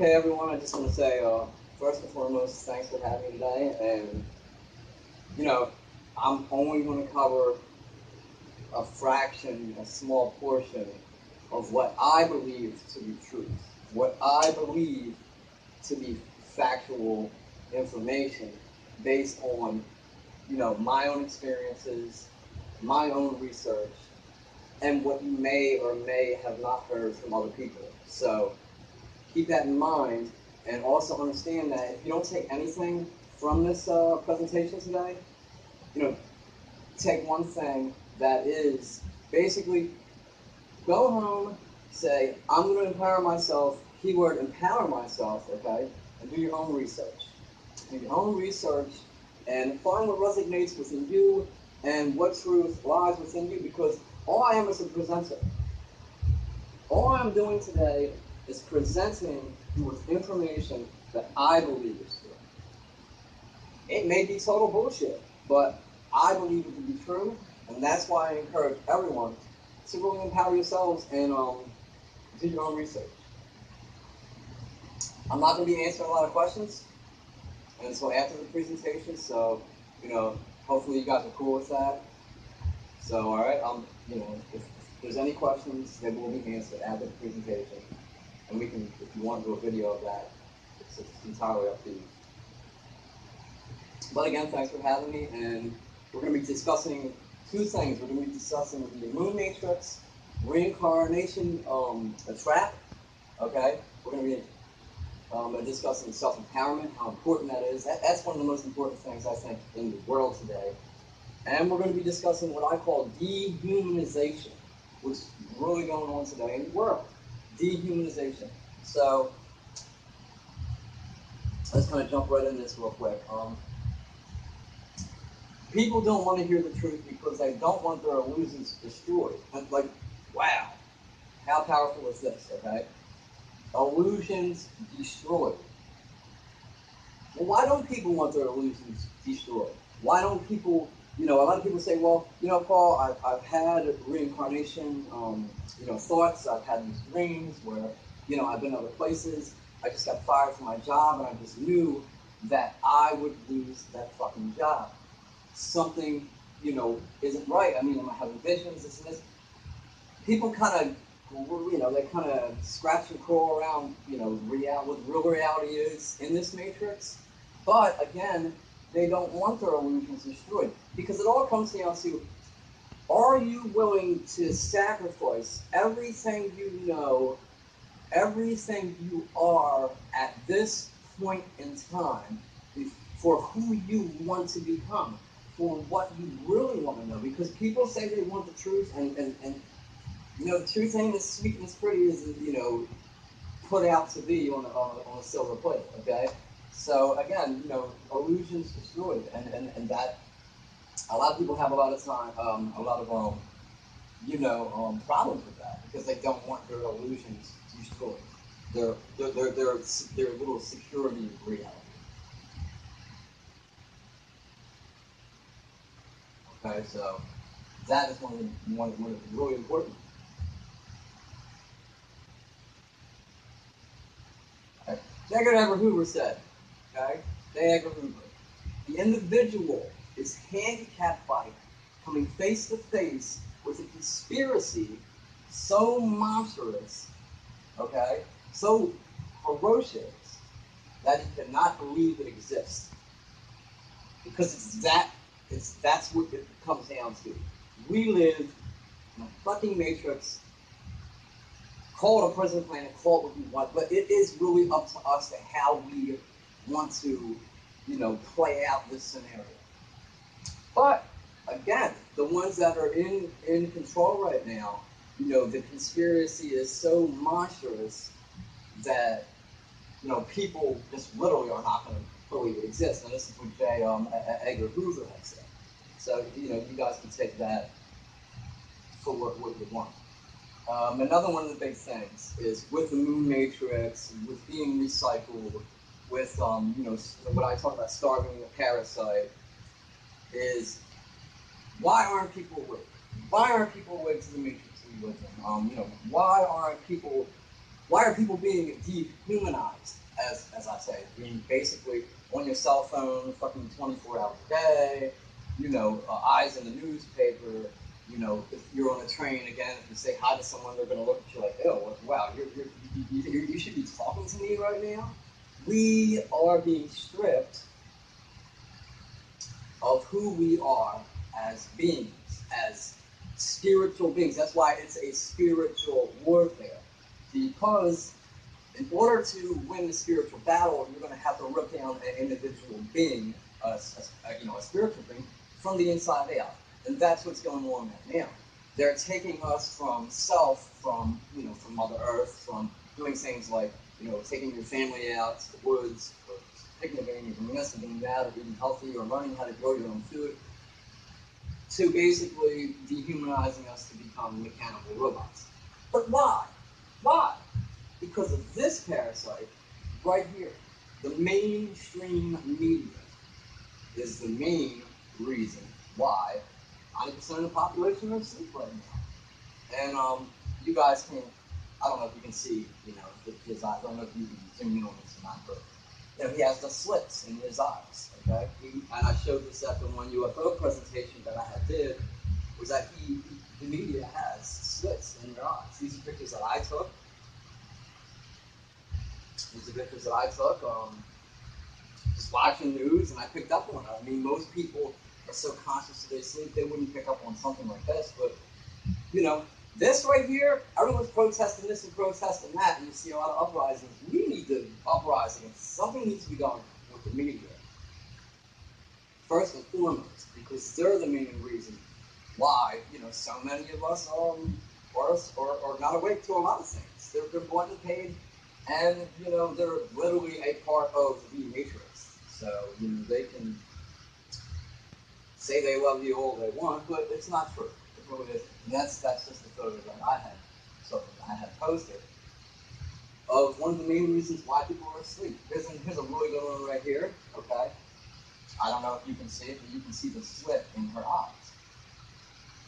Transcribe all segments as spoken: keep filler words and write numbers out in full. Okay, everyone, I just want to say, uh, first and foremost, thanks for having me today. And, you know, I'm only going to cover a fraction, a small portion of what I believe to be truth, what I believe to be factual information based on, you know, my own experiences, my own research, and what you may or may have not heard from other people. So keep that in mind, and also understand that if you don't take anything from this uh, presentation today, you know, take one thing, that is basically go home, say, I'm going to empower myself, keyword empower myself, okay, and do your own research. Do your own research and find what resonates within you and what truth lies within you, because all I am is a presenter. All I'm doing today is presenting you with information that I believe is true. It may be total bullshit, but I believe it to be true, and that's why I encourage everyone to really empower yourselves and um, do your own research. I'm not going to be answering a lot of questions until after the presentation, so, you know, hopefully you guys are cool with that. So, all right, um, you know, if, if there's any questions, they will be answered after the presentation. And we can, if you want to do a video of that, it's, it's entirely up to you. But again, thanks for having me, and we're going to be discussing two things. We're going to be discussing the Moon Matrix, reincarnation, um, a trap, okay? We're going to be um, discussing self-empowerment, how important that is. That, that's one of the most important things, I think, in the world today. And we're going to be discussing what I call dehumanization, which is really going on today in the world. Dehumanization. So let's kind of jump right into this real quick. Um, people don't want to hear the truth because they don't want their illusions destroyed. And like, wow, how powerful is this, okay? Illusions destroyed. Well, why don't people want their illusions destroyed? Why don't people, you know, a lot of people say, well, you know, Paul, I've, I've had reincarnation, um, you know, thoughts. I've had these dreams where, you know, I've been other places. I just got fired from my job, and I just knew that I would lose that fucking job. Something, you know, isn't right. I mean, I'm having visions, this and this. People kind of, you know, they kind of scratch and crawl around, you know, real, what real reality is in this matrix. But again, they don't want their illusions destroyed, because it all comes down to, are you willing to sacrifice everything you know, everything you are at this point in time for who you want to become, for what you really want to know? Because people say they want the truth, and, and, and you know, the truth ain't as sweet and as pretty as, you know, put out to be on a, on a, on a silver plate, okay? So again, you know, illusions destroyed, and, and, and that a lot of people have a lot of time, um, a lot of, um, you know, um, problems with that, because they don't want their illusions destroyed, their, their, their, their, their little security reality. Okay, so that is one of the, one, one of the really important. Okay. J. Edgar Hoover said, okay, J. Edgar Hoover, the individual is handicapped by coming face to face with a conspiracy so monstrous, okay, so ferocious, that he cannot believe it exists. Because it's that, it's that's what it comes down to. We live in a fucking matrix, called a prison planet, called what we want, but it is really up to us to how we want to, you know, play out this scenario. But again, the ones that are in, in control right now, you know, the conspiracy is so monstrous that, you know, people just literally are not going to believe it exists. And this is what J. Um, Edgar Hoover had said. So, you know, you guys can take that for what, what you want. Um, another one of the big things is with the Moon Matrix, with being recycled, with, um, you know, what I talk about, starving a parasite, is why aren't people awake? Why aren't people awake to the matrix we live in? Um, you know, why aren't people Why are people being dehumanized, as, as I say? I mean, basically, on your cell phone, fucking twenty-four hours a day, you know, uh, eyes in the newspaper, you know, if you're on a train, again, if you say hi to someone, they're going to look at you like, oh, wow, you're, you're, you, you, you should be talking to me right now. We are being stripped of who we are as beings, as spiritual beings. That's why it's a spiritual warfare. Because in order to win the spiritual battle, you're going to have to rip down an individual being, a, a, you know, a spiritual being, from the inside out. And that's what's going on right now. They're taking us from self, from, you know, from Mother Earth, from doing things like, you know, taking your family out to the woods, or picking a baby, or messing with that, or being healthy, or learning how to grow your own food, to basically dehumanizing us to become mechanical robots. But why? Why? Because of this parasite right here. The mainstream media is the main reason why ninety percent of the population are asleep right now. And um, you guys can, I don't know if you can see, you know, his eyes. I don't know if you can zoom in on this or not, but you know, he has the slits in his eyes, okay? He, and I showed this at the one U F O presentation that I had did, was that he, the media has slits in their eyes. These are pictures that I took. These are pictures that I took, um, just watching news, and I picked up on it. I mean, most people are so conscious of their sleep, they wouldn't pick up on something like this, but, you know, this right here, everyone's protesting this and protesting that, and you see a lot of uprisings. We need to uprise against something needs to be done with the media. First and foremost, because they're the main reason why, you know, so many of us um, are, are, are not awake to a lot of things. They're, they're bought and paid, and, you know, they're literally a part of the Matrix. So, you know, they can say they love you all they want, but it's not true. And that's, that's just the photo that I had, so I had posted, of one of the main reasons why people are asleep. Here's a, here's a really good one right here, okay? I don't know if you can see it, but you can see the slit in her eyes.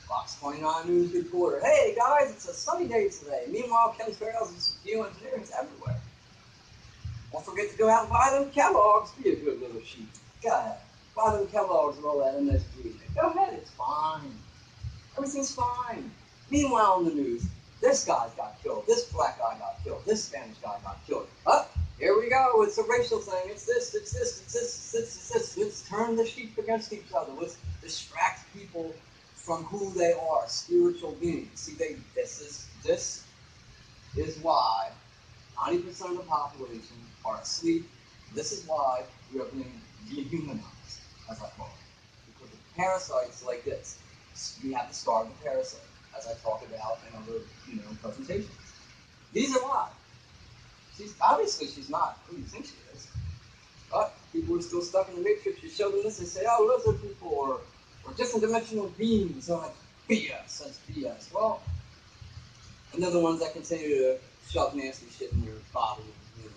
Fox twenty-nine News reporter, hey guys, it's a sunny day today. Meanwhile, Kelly Farrell's and geoengineering's everywhere. Don't forget to go out and buy them Kellogg's. Be a good little sheep. Go ahead. Buy them Kellogg's and all that M S G. Go ahead, it's fine. Everything's fine. Meanwhile, on the news, this guy's got killed, this black guy got killed, this Spanish guy got killed. Oh, here we go, it's a racial thing, it's this, it's this, it's this, it's this, it's this. Let's turn the sheep against each other. Let's distract people from who they are, spiritual beings. See, they, this is, this is why ninety percent of the population are asleep. This is why we are being dehumanized, as I call it, because of parasites like this. We have to starve the parasite, as I talked about in other, you know, presentations. These are why. She's obviously she's not who you think she is, but people are still stuck in the Matrix. You show them this, they say, "Oh, lizard people or or different dimensional beings." So that's B S. That's B S. Well, and they're the ones that continue to shove nasty shit in your body, and, you know,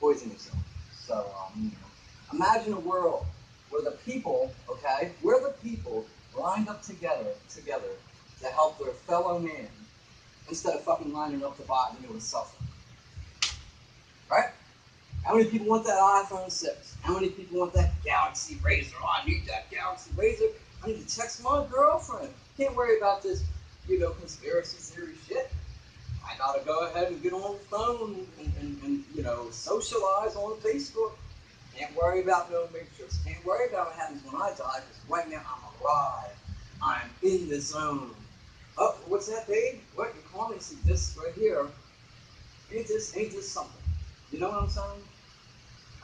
poison yourself. So um, you know, imagine a world where the people, okay, where the people. lined up together, together, to help their fellow man, instead of fucking lining up to buy a new cellphone. Right? How many people want that iPhone six? How many people want that Galaxy Razor? Oh, I need that Galaxy Razor. I need to text my girlfriend. Can't worry about this, you know, conspiracy theory shit. I gotta go ahead and get on the phone and, and, and you know, socialize on Facebook. Can't worry about no pictures. Can't worry about what happens when I die, because right now I'm alive. I'm in the zone. Oh, what's that, babe? What? You call me? See this right here? Ain't this, ain't this something? You know what I'm saying?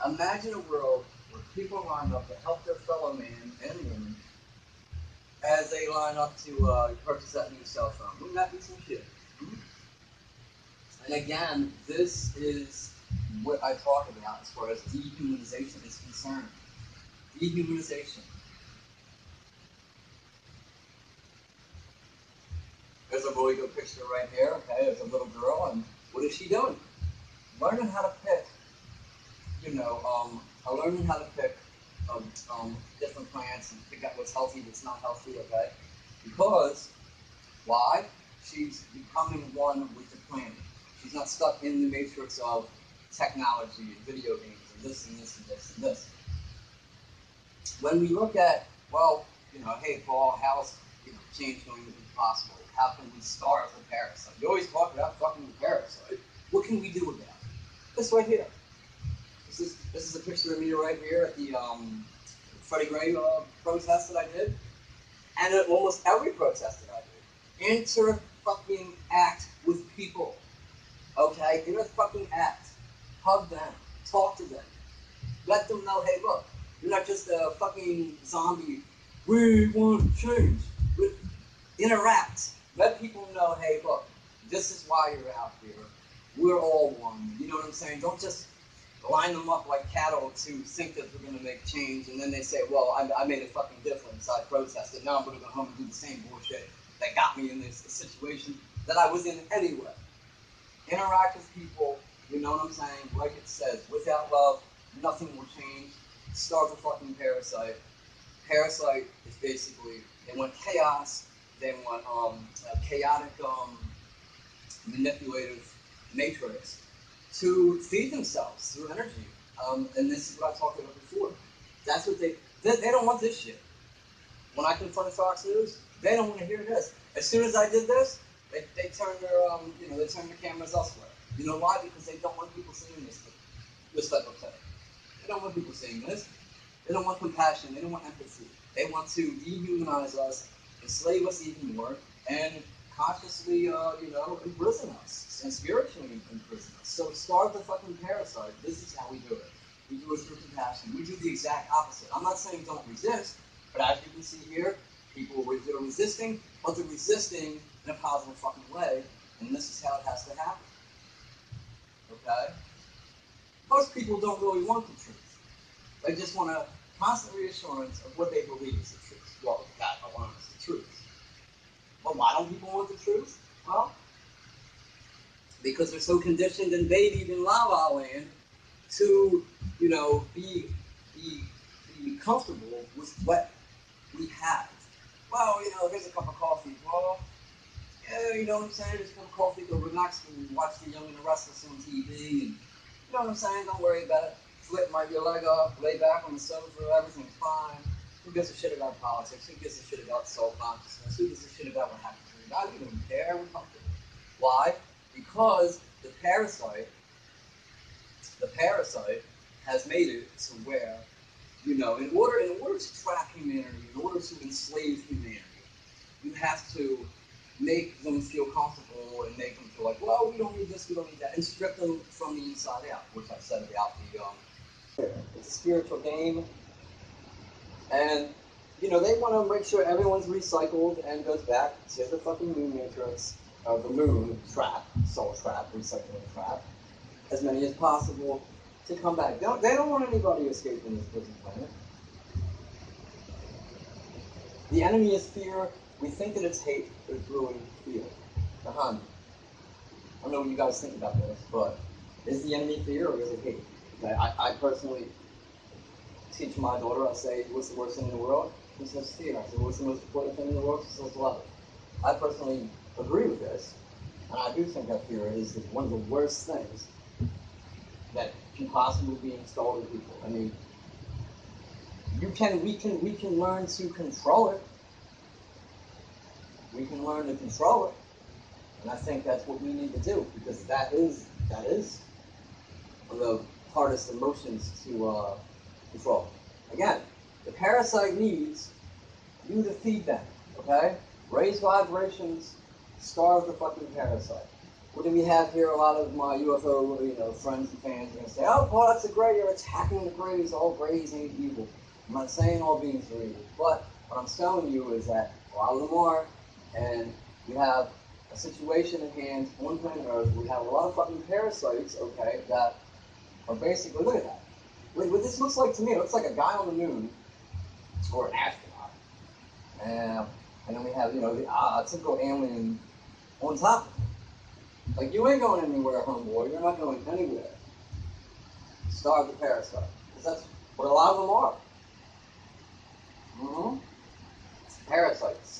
Imagine a world where people line up to help their fellow man and woman as they line up to uh, purchase that new cell phone. Wouldn't that be some shit? Mm-hmm. And again, this is what I talk about as far as dehumanization is concerned. Dehumanization. There's a really good picture right here, okay? There's a little girl, and what is she doing? Learning how to pick, you know, um, learning how to pick um, um, different plants and pick out what's healthy, what's not healthy, okay? Because, why? She's becoming one with the planet. He's not stuck in the matrix of technology and video games and this and this and this and this. When we look at, well, you know, hey, Paul, how's you know, change going to be possible? How can we starve the parasite? You always talk about fucking the parasite. What can we do about it? This right here. This is, this is a picture of me right here at the um, Freddie Gray uh, protest that I did. And at almost every protest that I did, inter-fucking-act with people. Okay? Inter-fucking-act. Hug them. Talk to them. Let them know, hey, look, you're not just a fucking zombie. We want change. We interact. Let people know, hey, look, this is why you're out here. We're all one. You know what I'm saying? Don't just line them up like cattle to think that we're going to make change, and then they say, well, I, I made a fucking difference. I protested. Now I'm going to go home and do the same bullshit that got me in this situation that I was in anyway. Interact with people. You know what I'm saying? Like it says, without love, nothing will change. Starve the fucking parasite. Parasite is basically, they want chaos, they want um, a chaotic, um, manipulative matrix to feed themselves through energy. Um, and this is what I talked about before. That's what they, they, they don't want this shit. When I confronted Fox News, they don't want to hear this. As soon as I did this, they, they turned their, um, you know, they turned their cameras elsewhere. You know why? Because they don't want people seeing this, this type of thing. They don't want people seeing this. They don't want compassion. They don't want empathy. They want to dehumanize us, enslave us even more, and consciously, uh, you know, imprison us, and spiritually imprison us. So starve the fucking parasite. This is how we do it. We do it through compassion. We do the exact opposite. I'm not saying don't resist, but as you can see here, people are resisting, but they're resisting in a positive fucking way, and this is how it has to happen. Okay? Most people don't really want the truth. They just want a constant reassurance of what they believe is the truth. Well, God, I want is the truth. But why don't people want the truth? Well, because they're so conditioned and babied in La La Land to, you know, be, be, be comfortable with what we have. Well, you know, here's a cup of coffee. Well, yeah, you know what I'm saying? Here's a cup of coffee. Go relax and watch The Young and the Restless on T V. And, you know what I'm saying? Don't worry about it. Flip my your leg up, lay back on the sofa, everything's fine. Who gives a shit about politics? Who gives a shit about soul consciousness? Who gives a shit about what happens to God? We don't care, we're comfortable. Why? Because the parasite, the parasite has made it to where, you know, in order in order to trap humanity, in order to enslave humanity, you have to make them feel comfortable and make them feel like, well, we don't need this, we don't need that, and strip them from the inside out, which I said about the um it's a spiritual game, and you know they want to make sure everyone's recycled and goes back to the fucking moon matrix, uh, the moon trap, soul trap, recycling trap, as many as possible to come back. They don't, they don't want anybody escaping this prison planet. The enemy is fear. We think that it's hate, but it's really fear behind me. I don't know what you guys think about this, but is the enemy fear or is it hate? I, I personally teach my daughter, I say, what's the worst thing in the world? She says fear. I say, what's the most important thing in the world? She says love. I personally agree with this, and I do think that fear is one of the worst things that can possibly be installed in people. I mean, you can, we can, we can learn to control it. We can learn to control it, and I think that's what we need to do, because that is, that is one of the hardest emotions to uh, control. Again, the parasite needs you to feed them, okay? Raise vibrations, starve the fucking parasite. What do we have here? A lot of my U F O you know, friends and fans are going to say, oh, well, that's a gray, you're attacking the grays, all grays ain't evil. I'm not saying all beings are evil, but what I'm telling you is that a lot of them are. And we have a situation at hand on planet Earth. We have a lot of fucking parasites, okay, that are basically, look at that. Look, what this looks like to me, it looks like a guy on the moon, or an astronaut. And, and then we have, you know, the uh, typical alien on top of it. Like, you ain't going anywhere, homeboy. You're not going anywhere. Starve the parasite. Because that's what a lot of them are. Mm-hmm. Parasites.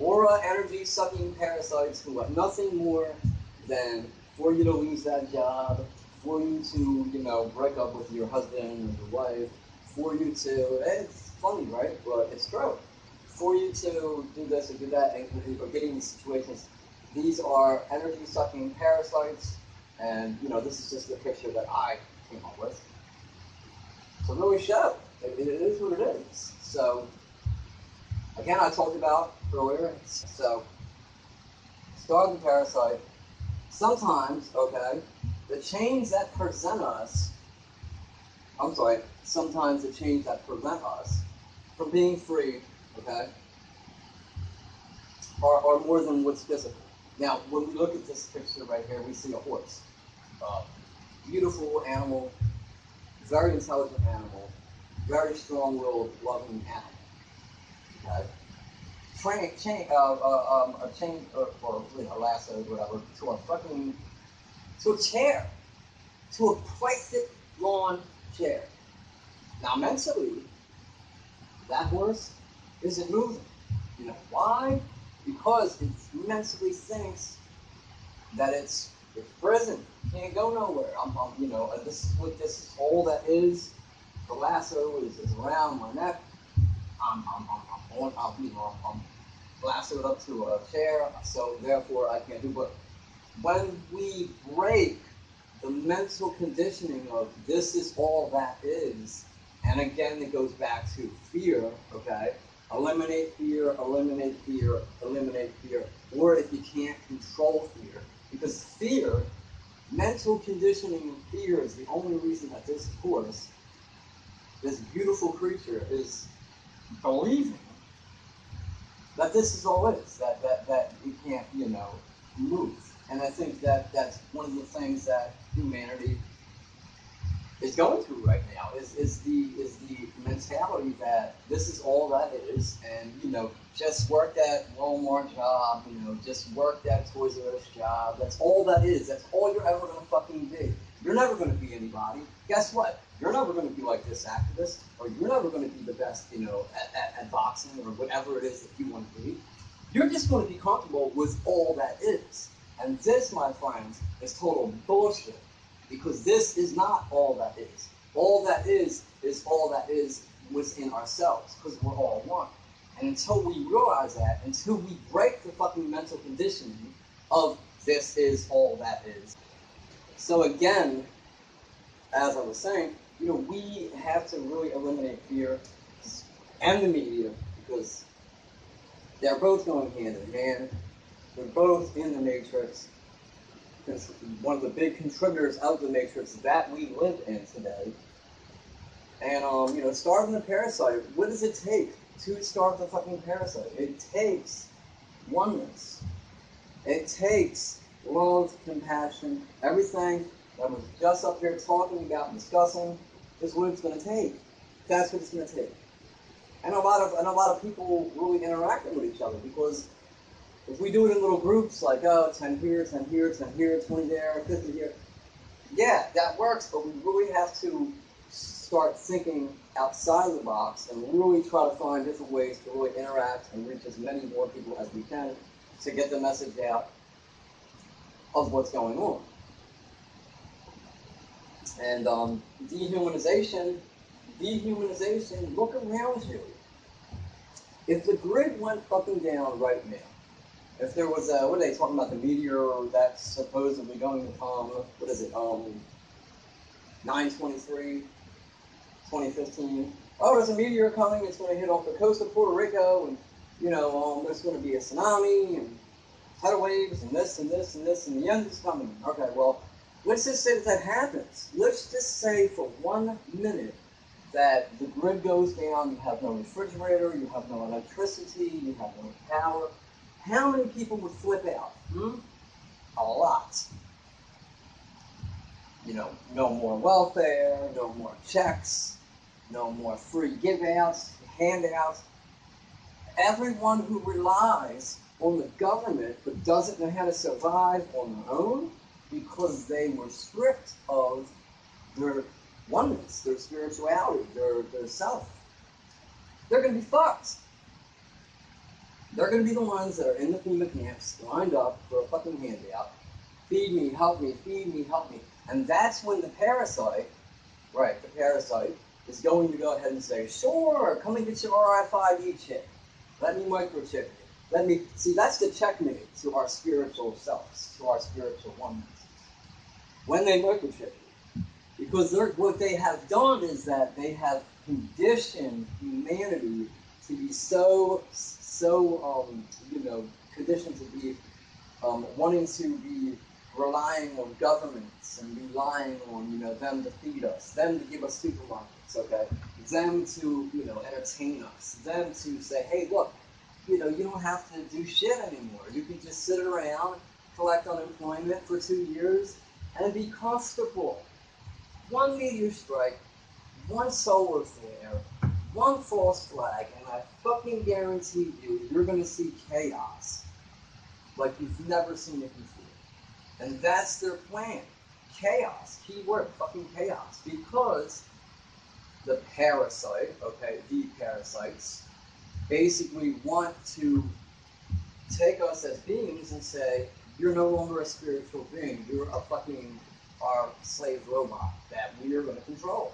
aura energy sucking parasites who are nothing more than for you to lose that job, for you to, you know, break up with your husband or your wife, for you to, it's funny, right? But it's true. For you to do this and do that and or getting these situations, these are energy sucking parasites, and you know, this is just the picture that I came up with. So really show. It, it is what it is. So again, I talked about earlier, so starving parasite. Sometimes, okay, the chains that present us, I'm sorry, sometimes the chains that prevent us from being free, okay, are, are more than what's physical. Now, when we look at this picture right here, we see a horse. Uh, beautiful animal, very intelligent animal, very strong-willed, loving animal. Okay. Train, chain, uh, uh, um, a chain, or, or you know, a lasso, whatever, to a fucking, to a chair, to a plastic lawn chair. Now mentally, that horse isn't moving. You know why? Because it mentally thinks that it's it's prison, can't go nowhere. I'm, I'm you know, this is what this all that is. The lasso is, is around my neck. I'm, I'm, I'm On, I'll be, I'm, I'm blasted up to a chair, so therefore I can't do. But when we break the mental conditioning of this is all that is, and again it goes back to fear. Okay, eliminate fear, eliminate fear, eliminate fear. Or if you can't control fear, because fear, mental conditioning of fear is the only reason that this course, this beautiful creature, is believing that this is all it is, that, that, that we can't, you know, move. And I think that that's one of the things that humanity is going through right now, is, is the is the mentality that this is all that is, and, you know, just work that Walmart job, you know, just work that Toys R Us job, that's all that is, that's all you're ever going to fucking be. You're never going to be anybody. Guess what? You're never going to be like this activist, or you're never going to be the best, you know, at, at, at boxing or whatever it is that you want to be. You're just going to be comfortable with all that is. And this, my friends, is total bullshit, because this is not all that is. All that is is all that is within ourselves, because we're all one. And until we realize that, until we break the fucking mental conditioning of this is all that is. So again, as I was saying, you know, we have to really eliminate fear and the media, because they're both going hand in hand. They're both in the Matrix. It's one of the big contributors of the Matrix that we live in today. And, um, you know, starving the parasite, what does it take to starve the fucking parasite? It takes oneness. It takes love, compassion, everything that was just up here talking about and discussing is what it's going to take. That's what it's going to take. And a lot of and a lot of people really interacting with each other, because if we do it in little groups, like, oh, ten here, ten here, ten here, twenty there, fifty here, yeah, that works, but we really have to start thinking outside of the box and really try to find different ways to really interact and reach as many more people as we can to get the message out of what's going on. And um, dehumanization, dehumanization, look around you. If the grid went fucking down right now, if there was a, what are they talking about, the meteor that's supposedly going to come, what is it, um, nine twenty-three, twenty fifteen, oh, there's a meteor coming, it's going to hit off the coast of Puerto Rico, and, you know, um, there's going to be a tsunami, and tidal waves, and this, and this, and this, and the end is coming. Okay, well, let's just say that that happens. Let's just say for one minute that the grid goes down, you have no refrigerator, you have no electricity, you have no power. How many people would flip out? Hmm? A lot. You know, no more welfare, no more checks, no more free give-outs, handouts. Everyone who relies on the government but doesn't know how to survive on their own, because they were stripped of their oneness, their spirituality, their, their self. They're going to be fucked. They're going to be the ones that are in the FEMA camps, lined up for a fucking handout. Feed me, help me, feed me, help me. And that's when the parasite, right, the parasite, is going to go ahead and say, sure, come and get your R F I D chip. Let me microchip you. Let me, see, that's the checkmate to our spiritual selves, to our spiritual oneness. When they microchip you. Because what they have done is that they have conditioned humanity to be so, so, um, you know, conditioned to be um, wanting to be relying on governments and relying on, you know, them to feed us, them to give us supermarkets, okay? Them to, you know, entertain us, them to say, hey, look, you know, you don't have to do shit anymore. You can just sit around, collect unemployment for two years, and be comfortable. One meteor strike, one solar flare, one false flag, and I fucking guarantee you, you're going to see chaos like you've never seen it before. And that's their plan. Chaos, key word, fucking chaos. Because the parasite, okay, the parasites, basically want to take us as beings and say, you're no longer a spiritual being, you're a fucking our slave robot that we are going to control.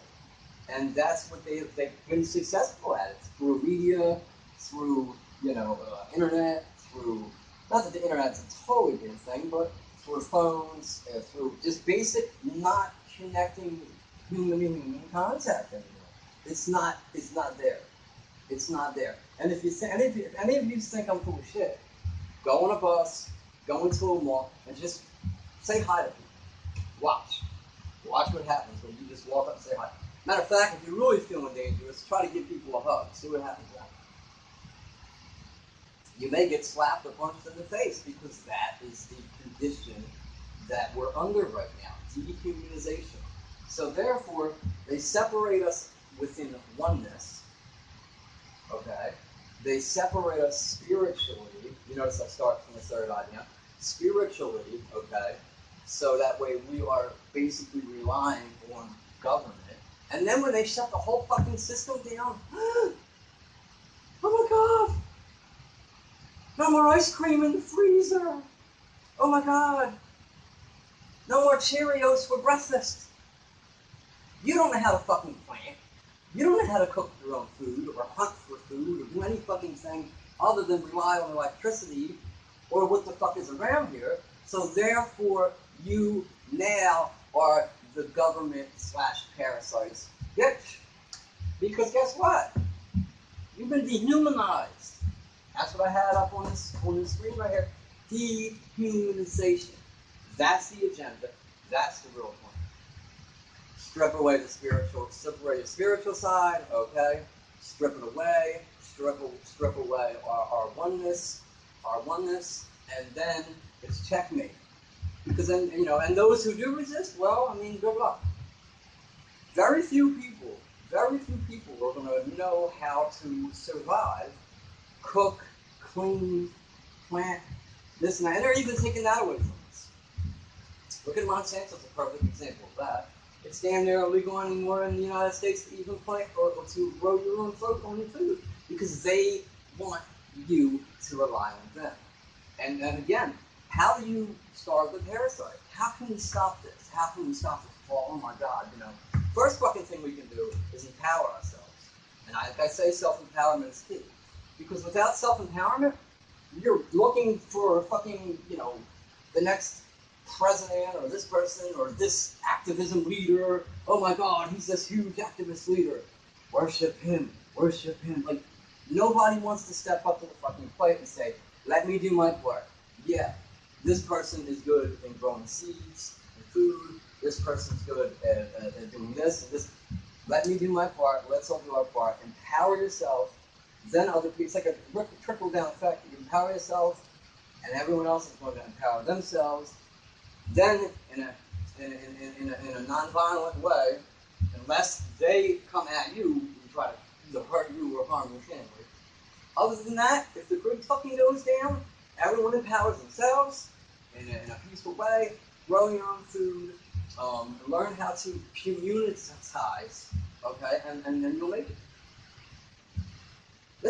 And that's what they, they've been successful at. It's through media, through, you know, uh, internet, through, not that the internet's a totally different thing, but through phones, uh, through just basic not connecting human-human contact anymore. It's not, it's not there. It's not there. And if you say, and if, if any of you think I'm full of shit, go on a bus, go into a mall, and just say hi to people. Watch. Watch what happens when you just walk up and say hi. Matter of fact, if you're really feeling dangerous, try to give people a hug. See what happens after. You may get slapped or punched in the face because that is the condition that we're under right now, dehumanization. So therefore, they separate us within oneness, okay? They separate us spiritually. You notice I start from the third eye now. Spiritually, okay? So that way we are basically relying on government. And then when they shut the whole fucking system down, oh my God! No more ice cream in the freezer. Oh my God. No more Cheerios for breakfast. You don't know how to fucking plant. You don't know how to cook your own food or hunt for food or do any fucking thing other than rely on electricity or what the fuck is around here. So therefore, you now are the government slash parasites, bitch. Because guess what? You've been dehumanized. That's what I had up on this, on this screen right here. Dehumanization. That's the agenda. That's the real point. Strip away the spiritual, strip away the spiritual side, okay? Strip it away, strip, strip away our, our oneness, our oneness, and then it's checkmate. Because then, you know, and those who do resist, well, I mean, good luck. Very few people, very few people are going to know how to survive, cook, clean, plant, this and that. And they're even taking that away from us. Look at Monsanto's a perfect example of that. It's damn near illegal anymore in the United States to even plant or, or to grow your own food, on your food because they want you to rely on them. And then again, how do you starve the parasite? How can we stop this? How can we stop this? Oh, oh my God, you know. First fucking thing we can do is empower ourselves. And I, like I say, self-empowerment is key. Because without self-empowerment, you're looking for fucking, you know, the next president or this person or this activism leader. Oh my God, he's this huge activist leader. Worship him. Worship him. Like, nobody wants to step up to the fucking plate and say, let me do my part. Yeah, this person is good in growing seeds and food. This person's good at, at, at doing this and this. Let me do my part. Let's all do our part. Empower yourself. Then other people, it's like a trickle-down effect. You empower yourself, and everyone else is going to empower themselves. Then, in a, in, in, in a, in a non-violent way, unless they come at you and try to either hurt you or harm your family. Other than that, if the grid fucking goes down, everyone empowers themselves in a, in a peaceful way, grow your own food, um, learn how to communitize, okay, and, and then you'll make it.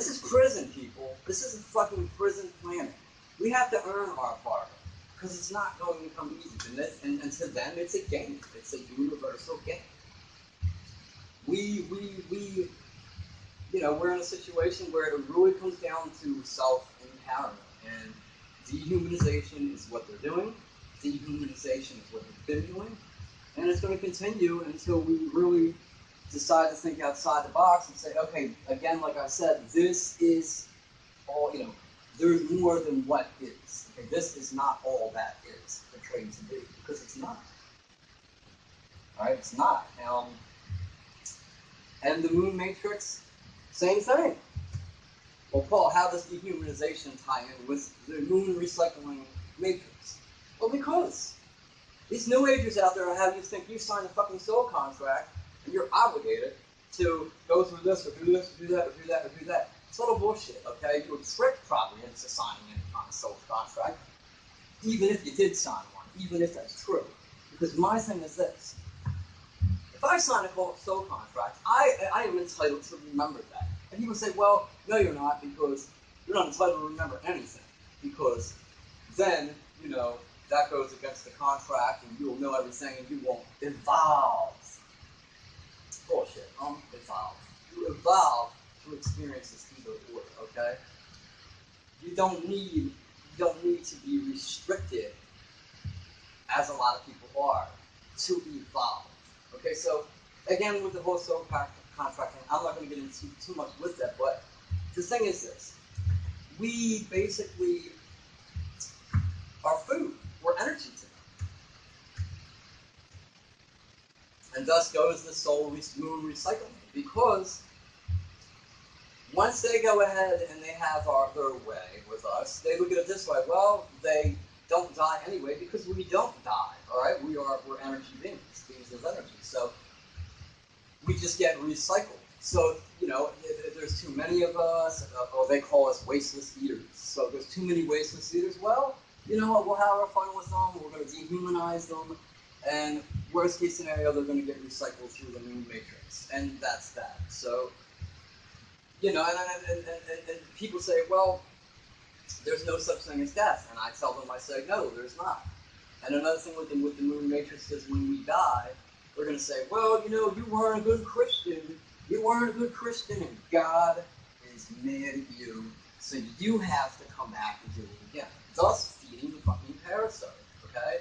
This is prison, people. This is a fucking prison planet. We have to earn our bargain, because it's not going to come easy. And, this, and, and to them, it's a game. It's a universal game. We, we, we, you know, we're in a situation where it really comes down to self-empowerment. And dehumanization is what they're doing. Dehumanization is what they've been doing. And it's going to continue until we really decide to think outside the box and say, okay, again, like I said, this is all, you know, there's more than what is. Okay, this is not all that is portrayed to be, because it's not. All right, it's not. Um, and the Moon Matrix, same thing. Well, Paul, how does dehumanization tie in with the moon recycling matrix? Well, because these New Agers out there have you think you signed a fucking soul contract and you're obligated to go through this or do this or do that or do that or do that. It's total bullshit, okay? You were tricked probably into signing any kind of soul contract, even if you did sign one, even if that's true. Because my thing is this. If I sign a soul contract, I, I am entitled to remember that. And people say, well, no you're not, because you're not entitled to remember anything. Because then, you know, that goes against the contract and you'll know everything and you won't evolve. Bullshit. Um, evolve. You evolve through experiences through the order, okay? You don't need you don't need to be restricted, as a lot of people are, to evolve. Okay, so again with the whole soul contract, and I'm not gonna get into too much with that, but the thing is this. We basically are food, we're energy to them. And thus goes the soul moon recycling, because once they go ahead and they have our, their way with us, they look at it this way. Well, they don't die anyway, because we don't die, all right? We are, we're energy beings, beings of energy. So we just get recycled. So, you know, if, if there's too many of us, or they call us wasteless eaters. So if there's too many wasteless eaters, well, you know what, we'll have our fun with them, we're going to dehumanize them, and worst case scenario, they're going to get recycled through the moon matrix, and that's that. So, you know, and, and, and, and people say, well, there's no such thing as death, and I tell them, I say, no, there's not. And another thing with the, with the moon matrix is when we die, we're going to say, well, you know, you weren't a good Christian, you weren't a good Christian, and God is mad at you, so you have to come back and do it again. Thus feeding the fucking parasite, okay?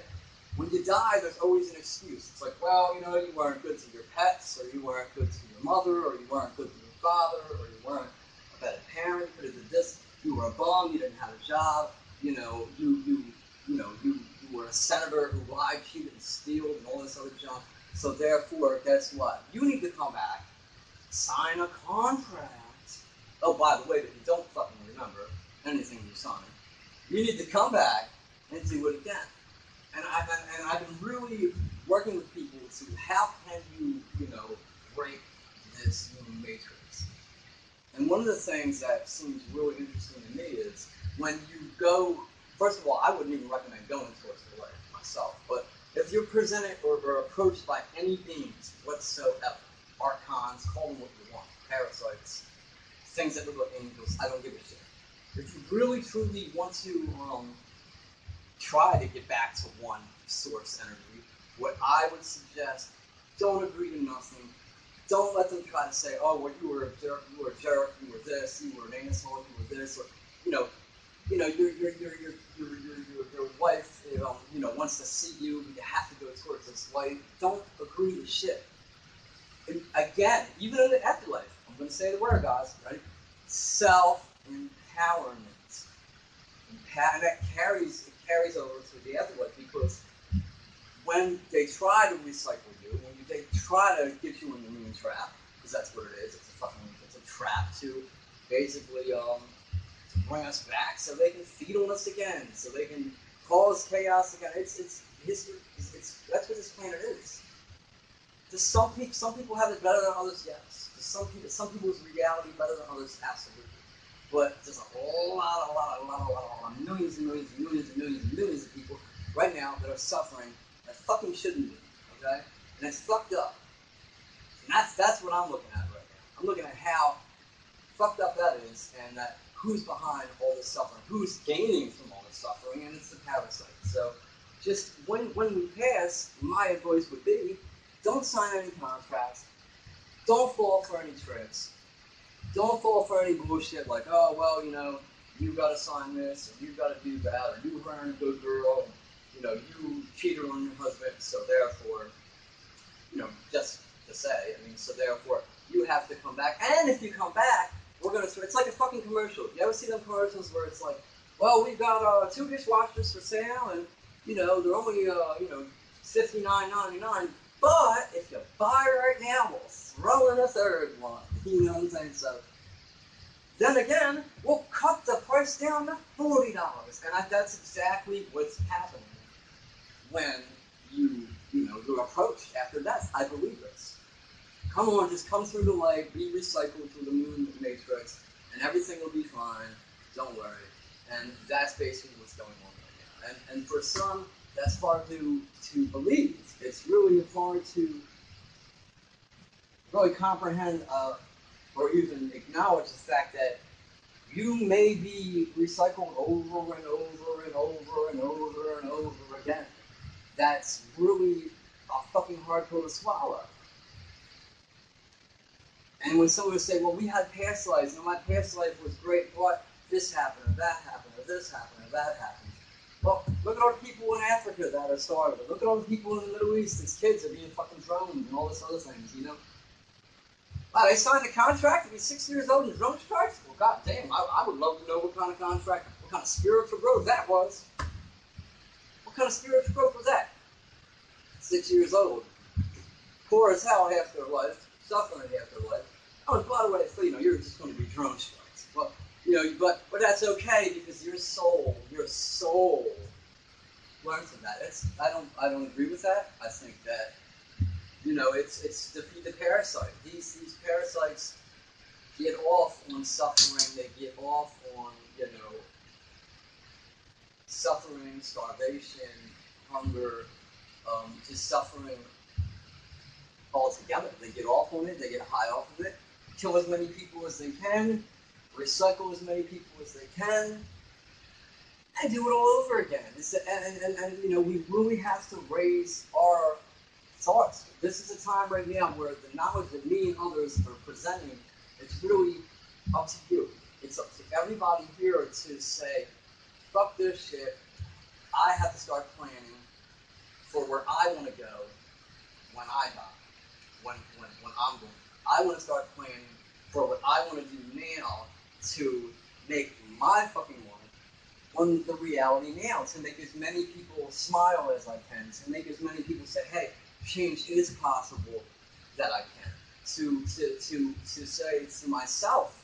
When you die, there's always an excuse. It's like, well, you know, you weren't good to your pets, or you weren't good to your mother, or you weren't good to your father, or you weren't a better parent, you could have did this, you were a bum, you didn't have a job, you know, you, you, you know, you, you were a senator who lied, cheated, and steal, and all this other junk. So therefore, guess what? You need to come back, sign a contract. Oh, by the way, that you don't fucking remember anything you signed. You need to come back and do it again. And I've been, and I've been really working with people to how can you, you know, break this moon matrix. And one of the things that seems really interesting to me is when you go, first of all, I wouldn't even recommend going towards the light myself, but if you're presented or, or approached by any beings whatsoever, archons, call them what you want, parasites, things that look like angels, I don't give a shit. If you really, truly want to um, try to get back to one source energy, what I would suggest, don't agree to nothing. Don't let them try to say, oh, well, you were a jerk, you were a jerk, you were this, you were an asshole, you were this, or, you know, you know, your, your, your, your, your, your, your wife, you know, you know, wants to see you, you have to go towards this light. Don't agree to shit. And again, even in the afterlife, I'm going to say the word, guys, ready? Self and empowerment, and that carries it carries over to the other one, because when they try to recycle you, when you, they try to get you in the moon trap, because that's what it is. It's a fucking it's a trap to basically um, to bring us back so they can feed on us again, so they can cause chaos again. It's it's history. It's, it's that's what this planet is. Does some people some people have it better than others? Yes. Does some people some people's reality better than others? Absolutely. But there's a whole lot, a lot, a lot, a lot, a lot, millions and millions and millions and millions and millions of people right now that are suffering that fucking shouldn't be, okay? And it's fucked up. And that's, that's what I'm looking at right now. I'm looking at how fucked up that is, and that who's behind all this suffering, who's gaining from all this suffering, and it's the parasite. So just when, when we pass, my advice would be, don't sign any contracts, don't fall for any tricks, don't fall for any bullshit like, oh, well, you know, you got to sign this, and you got to do that, or you weren't a good girl, and, you know, you cheated on your husband, so therefore, you know, just to say, I mean, so therefore, you have to come back, and if you come back, we're going to, it's like a fucking commercial. You ever see them commercials where it's like, well, we've got uh, two dishwashers for sale, and, you know, they're only, uh, you know, fifty-nine ninety-nine, but if you buy right now, we'll throw in a third one, you know what I'm saying, so. Then again, we'll cut the price down to forty dollars, and I, that's exactly what's happening when you, you know, you're approached after death. I believe this. Come on, just come through the light, be recycled through the Moon Matrix, and everything will be fine, don't worry. And that's basically what's going on right now. And, and for some, that's hard to, to believe. It's really hard to really comprehend uh, or even acknowledge the fact that you may be recycled over and over and over and over and over again. That's really a fucking hard pill to swallow. And when someone would say, well, we had past lives, and my past life was great, but this happened, or that happened, or this happened, or that happened. Well, look at all the people in Africa that are starving. Look at all the people in the Middle East. These kids are being fucking droned and all this other things, you know? Wow, they signed a contract to be six years old and drone strikes? Well, goddamn, I, I would love to know what kind of contract, what kind of spiritual growth that was. What kind of spiritual growth was that? Six years old. Poor as hell half their life. Suffering half their life. Oh, and by the way, so, you know, you're just going to be drone strikes. Well, you know, but, but that's okay because your soul, your soul learns from that. It's, I don't, I don't agree with that. I think that, you know, it's, it's defeat the parasite. These, these parasites get off on suffering. They get off on, you know, suffering, starvation, hunger, um, just suffering altogether. They get off on it. They get high off of it. Kill as many people as they can. Recycle as many people as they can, and do it all over again. It's, and, and, and, you know, we really have to raise our thoughts. This is a time right now where the knowledge that me and others are presenting, it's really up to you. It's up to everybody here to say, fuck this shit. I have to start planning for where I want to go when I die, when, when, when I'm going. I want to start planning for what I want to do now to make my fucking life on the reality now, to make as many people smile as I can, to make as many people say, hey, change is possible that I can, to, to, to, to say to myself,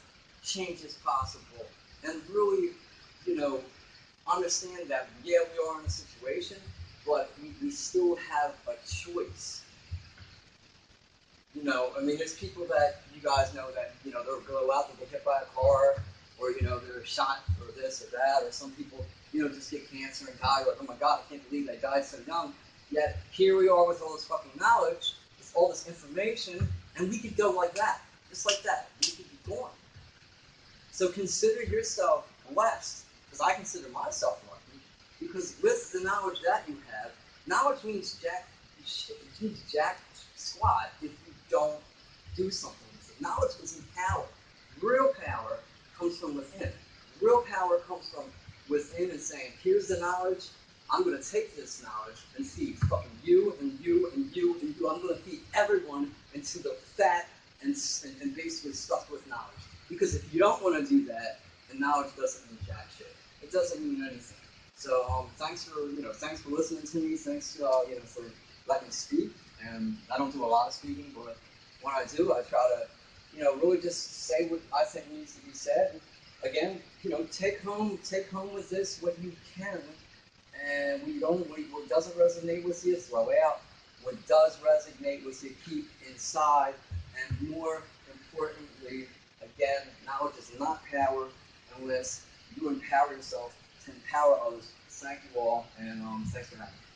change is possible, and really, you know, understand that, yeah, we are in a situation, but we, we still have a choice. You know, I mean, there's people that you guys know that, you know, they'll go out and get hit by a car, or, you know, they're shot for this or that, or some people, you know, just get cancer and die, like, oh my God, I can't believe they died so young. Yet, here we are with all this fucking knowledge, with all this information, and we could go like that, just like that. We could be gone. So consider yourself blessed, because I consider myself lucky, because with the knowledge that you have, knowledge means jack, it means jack squat. If don't do something with it. Knowledge is in power. Real power comes from within. Real power comes from within and saying, here's the knowledge, I'm going to take this knowledge and feed fucking you and you and you and you. I'm going to feed everyone into the fat and, and, and basically stuffed with knowledge. Because if you don't want to do that, then knowledge doesn't mean jack shit. It doesn't mean anything. So um, thanks for, you know, thanks for listening to me. Thanks to, uh, you know, for letting me speak. And I don't do a lot of speaking, but when I do, I try to, you know, really just say what I think needs to be said. Again, you know, take home, take home with this what you can, and what you don't, what doesn't resonate with you, throw out. What does resonate with you, keep inside. And more importantly, again, knowledge is not power unless you empower yourself to empower others. Thank you all, and um, thanks for having me.